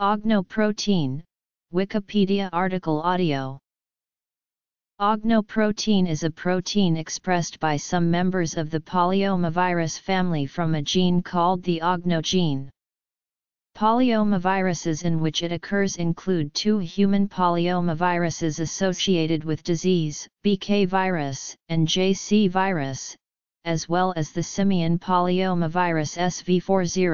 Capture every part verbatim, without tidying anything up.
Agnoprotein, Wikipedia article audio. Agnoprotein is a protein expressed by some members of the polyomavirus family from a gene called the agnogene. Polyomaviruses in which it occurs include two human polyomaviruses associated with disease, B K virus and J C virus, as well as the simian polyomavirus S V forty.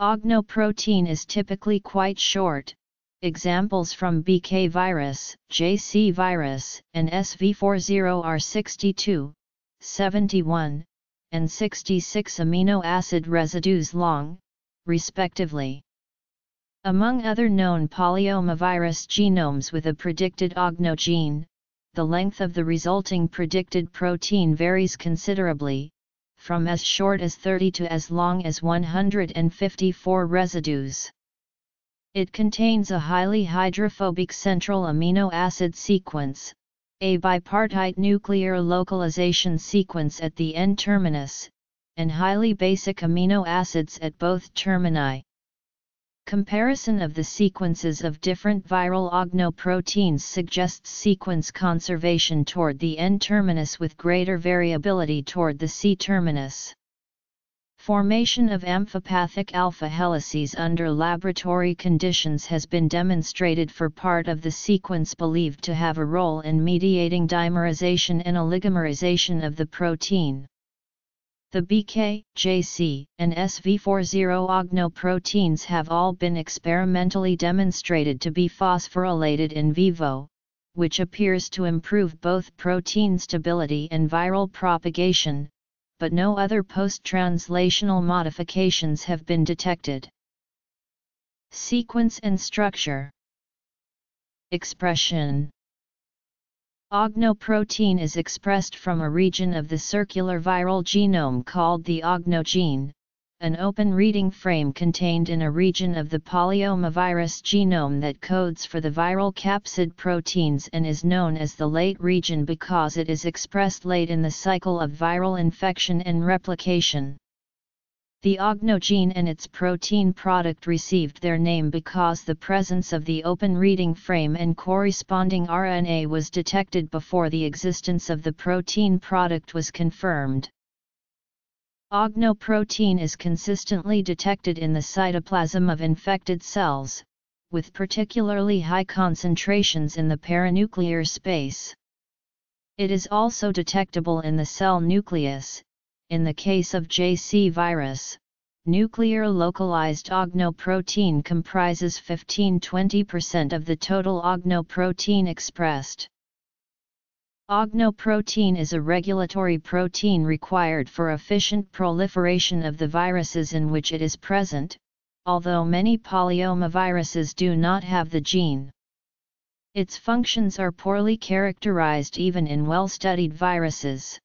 Agnoprotein is typically quite short. Examples from B K virus, J C virus, and S V forty are sixty-two, seventy-one, and sixty-six amino acid residues long, respectively. Among other known polyomavirus genomes with a predicted agnogene, the length of the resulting predicted protein varies considerably, from as short as thirty to as long as one hundred fifty-four residues. It contains a highly hydrophobic central amino acid sequence, a bipartite nuclear localization sequence at the N-terminus, and highly basic amino acids at both termini. Comparison of the sequences of different viral agnoproteins suggests sequence conservation toward the N-terminus with greater variability toward the C-terminus. Formation of amphipathic alpha helices under laboratory conditions has been demonstrated for part of the sequence believed to have a role in mediating dimerization and oligomerization of the protein. The B K, J C, and S V forty agnoproteins have all been experimentally demonstrated to be phosphorylated in vivo, which appears to improve both protein stability and viral propagation, but no other post-translational modifications have been detected. Sequence and structure. Expression. Agnoprotein is expressed from a region of the circular viral genome called the agnogene, an open reading frame contained in a region of the polyomavirus genome that codes for the viral capsid proteins and is known as the late region because it is expressed late in the cycle of viral infection and replication. The agnogene and its protein product received their name because the presence of the open reading frame and corresponding R N A was detected before the existence of the protein product was confirmed. Agnoprotein is consistently detected in the cytoplasm of infected cells, with particularly high concentrations in the paranuclear space. It is also detectable in the cell nucleus. In the case of J C virus, nuclear-localized agnoprotein comprises fifteen to twenty percent of the total agnoprotein expressed. Agnoprotein is a regulatory protein required for efficient proliferation of the viruses in which it is present, although many polyomaviruses do not have the gene. Its functions are poorly characterized even in well-studied viruses.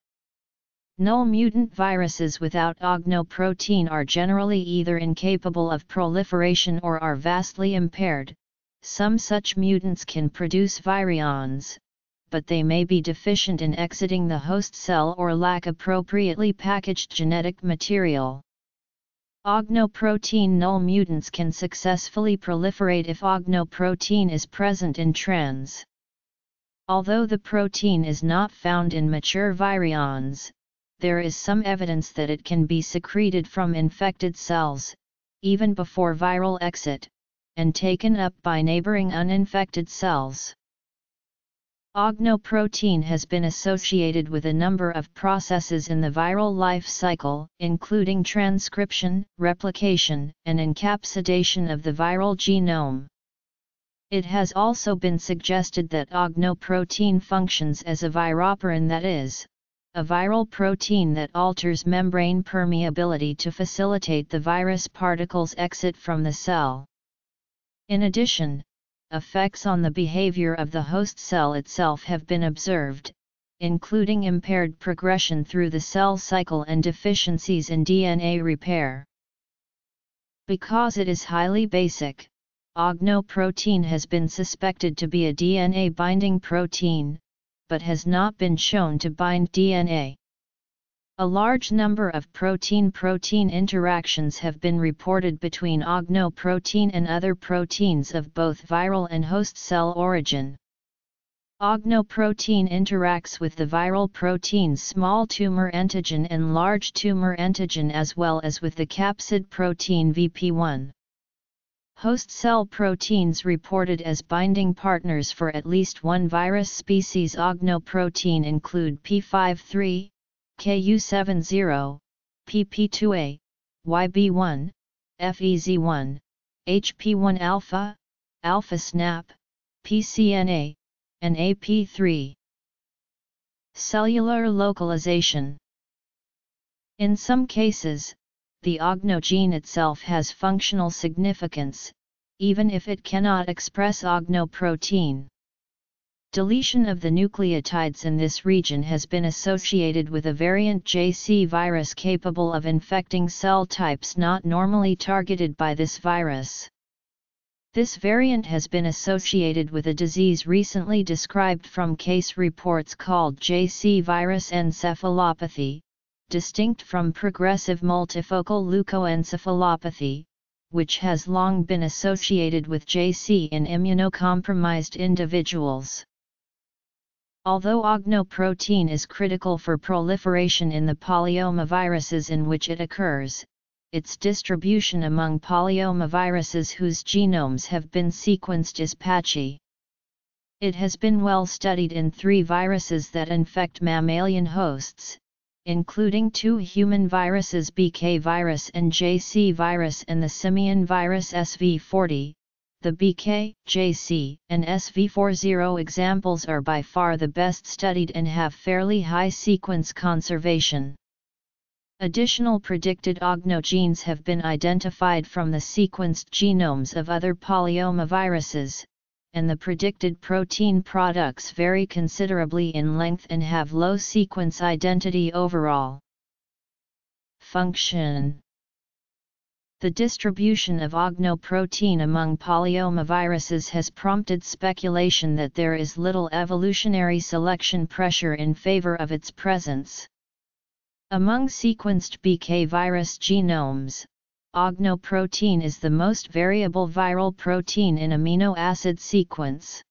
Null mutant viruses without agnoprotein are generally either incapable of proliferation or are vastly impaired. Some such mutants can produce virions, but they may be deficient in exiting the host cell or lack appropriately packaged genetic material. Agnoprotein null mutants can successfully proliferate if agnoprotein is present in trans. Although the protein is not found in mature virions, there is some evidence that it can be secreted from infected cells, even before viral exit, and taken up by neighboring uninfected cells. Agnoprotein has been associated with a number of processes in the viral life cycle, including transcription, replication, and encapsidation of the viral genome. It has also been suggested that agnoprotein functions as a viroporin, that is, a viral protein that alters membrane permeability to facilitate the virus particles' exit from the cell. In addition, effects on the behavior of the host cell itself have been observed, including impaired progression through the cell cycle and deficiencies in D N A repair. Because it is highly basic, agnoprotein has been suspected to be a D N A-binding protein, but has not been shown to bind D N A. A large number of protein-protein interactions have been reported between agnoprotein and other proteins of both viral and host cell origin. Agnoprotein interacts with the viral protein's small tumor antigen and large tumor antigen as well as with the capsid protein V P one. Host cell proteins reported as binding partners for at least one virus species agnoprotein include P fifty-three, K U seventy, P P two A, Y B one, F E Z one, H P one alpha, alpha-snap, P C N A, and A P three. Cellular localization. In some cases, the agnogene itself has functional significance, even if it cannot express agnoprotein. Deletion of the nucleotides in this region has been associated with a variant J C virus capable of infecting cell types not normally targeted by this virus. This variant has been associated with a disease recently described from case reports called J C virus encephalopathy, distinct from progressive multifocal leukoencephalopathy, which has long been associated with J C in immunocompromised individuals. Although agnoprotein is critical for proliferation in the polyomaviruses in which it occurs, its distribution among polyomaviruses whose genomes have been sequenced is patchy. It has been well studied in three viruses that infect mammalian hosts, including two human viruses B K virus and J C virus and the simian virus S V forty, the B K, J C, and S V forty examples are by far the best studied and have fairly high sequence conservation. Additional predicted agnogenes have been identified from the sequenced genomes of other polyomaviruses, and the predicted protein products vary considerably in length and have low sequence identity overall. Function. The distribution of agnoprotein among polyomaviruses has prompted speculation that there is little evolutionary selection pressure in favor of its presence. Among sequenced B K virus genomes, agnoprotein is the most variable viral protein in amino acid sequence.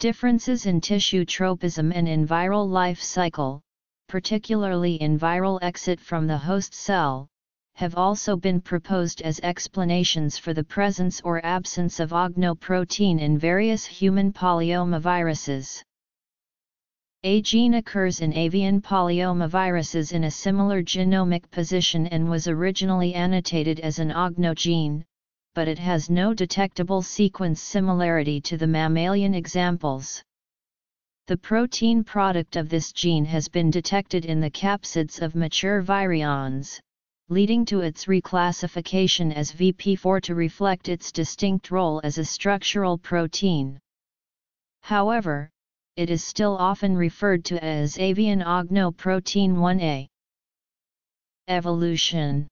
Differences in tissue tropism and in viral life cycle, particularly in viral exit from the host cell, have also been proposed as explanations for the presence or absence of agnoprotein in various human polyomaviruses. A gene occurs in avian polyomaviruses in a similar genomic position and was originally annotated as an agnogene, but it has no detectable sequence similarity to the mammalian examples. The protein product of this gene has been detected in the capsids of mature virions, leading to its reclassification as V P four to reflect its distinct role as a structural protein. However, it is still often referred to as avian agnoprotein one A. Evolution.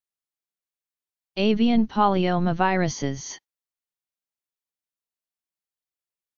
Avian polyomaviruses.